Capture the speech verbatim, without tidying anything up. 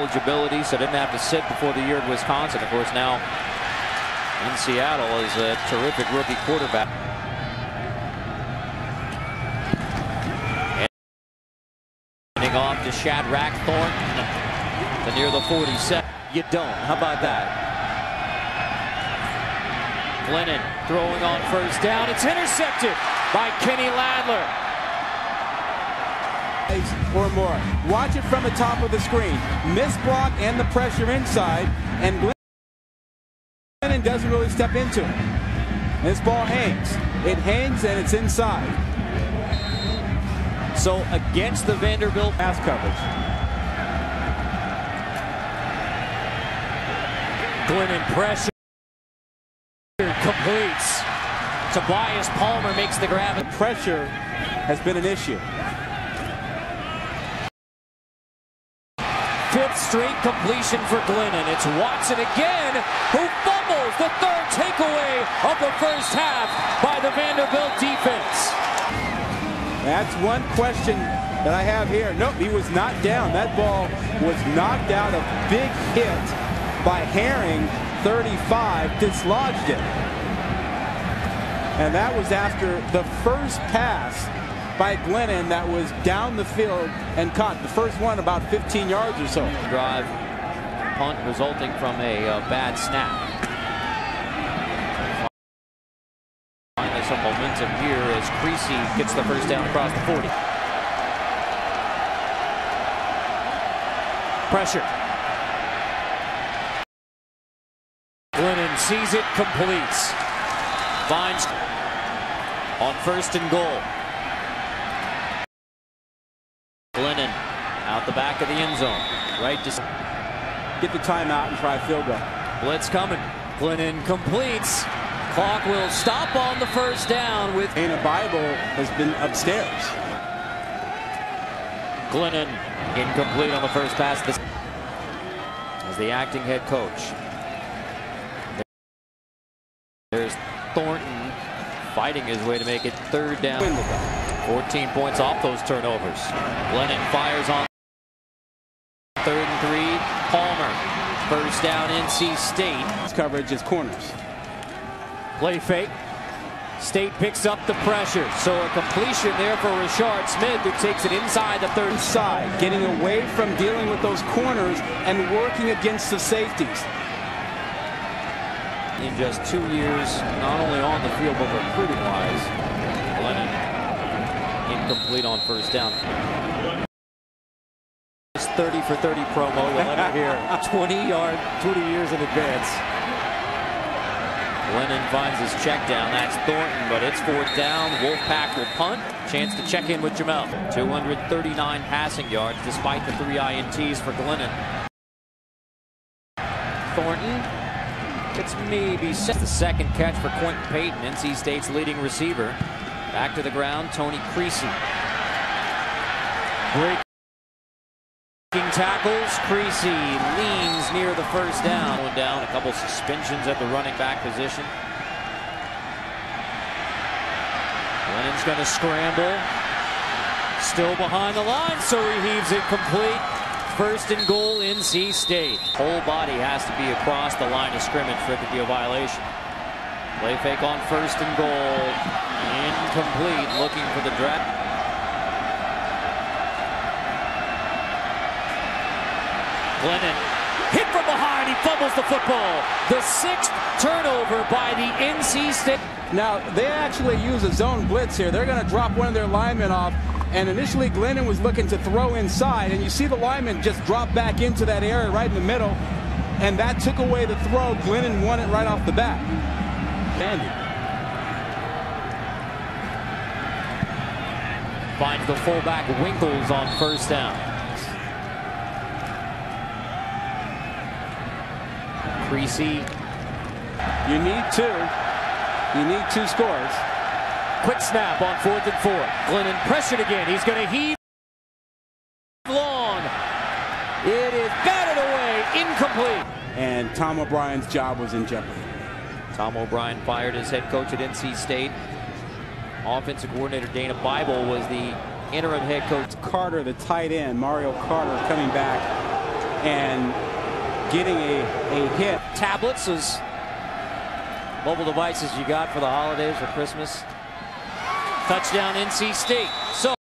eligibility, so didn't have to sit before the year at Wisconsin. Of course, now in Seattle is a terrific rookie quarterback. Handing off to Shadrach Thornton to near the forty-seven. You don't. How about that? Glennon throwing on first down. It's intercepted by Kenny Ladler. Or more. Watch it from the top of the screen. Miss block and the pressure inside, and Glennon doesn't really step into it. This ball hangs. It hangs and it's inside. So against the Vanderbilt pass coverage. Glennon pressure. Completes. Tobias Palmer makes the grab. And pressure has been an issue. Fifth straight completion for Glennon. It's Watson again who fumbles the third takeaway of the first half by the Vanderbilt defense. That's one question that I have here. Nope, he was not down. That ball was knocked out. A big hit by Herring. thirty-five dislodged it, and that was after the first pass by Glennon that was down the field and caught the first one about fifteen yards or so. Drive punt resulting from a uh, bad snap. Finally, some momentum here as Creasy gets the first down across the forty. Pressure. Sees it, completes. Finds on first and goal. Glennon out the back of the end zone. Right to get the timeout and try field goal. Blitz coming. Glennon completes. Clock will stop on the first down with Dana Bible has been upstairs. Glennon incomplete on the first pass this as the acting head coach. There's Thornton fighting his way to make it third down. fourteen points off those turnovers. Glennon fires on third and three. Palmer, first down, N C State. His coverage is corners. Play fake. State picks up the pressure. So a completion there for Rashard Smith, who takes it inside the third side. Getting away from dealing with those corners and working against the safeties. In just two years, not only on the field, but recruiting-wise. Glennon incomplete on first down. It's thirty for thirty promo. Glennon here, twenty yard, twenty years in advance. Glennon finds his check down. That's Thornton, but it's fourth down. Wolfpack will punt. Chance to check in with Jamel. two hundred thirty-nine passing yards, despite the three I N Ts for Glennon. Thornton. It's maybe the second catch for Quentin Payton, N C State's leading receiver. Back to the ground, Tony Creasy. Breaking tackles, Creasy leans near the first down. Going down, a couple suspensions at the running back position. Glennon's going to scramble. Still behind the line, so he heaves it complete. First and goal, N C State. Whole body has to be across the line of scrimmage for it to be a violation. Play fake on first and goal. Incomplete, looking for the drag. Glennon hit from behind. He fumbles the football. The sixth turnover by the N C State. Now, they actually use a zone blitz here. They're going to drop one of their linemen off. And initially, Glennon was looking to throw inside, and you see the lineman just drop back into that area right in the middle, and that took away the throw. Glennon won it right off the bat. Bandy. Finds the fullback Winkles on first down. Creasy. You need two. You need two scores. Quick snap on fourth and four. Glennon pressured again. He's going to heave long. It is batted away. Incomplete. And Tom O'Brien's job was in jeopardy. Tom O'Brien fired as head coach at N C State. Offensive coordinator Dana Bible was the interim head coach. Carter, the tight end, Mario Carter coming back and getting a, a hit. Tablets is mobile devices you got for the holidays or Christmas. Touchdown N C State. So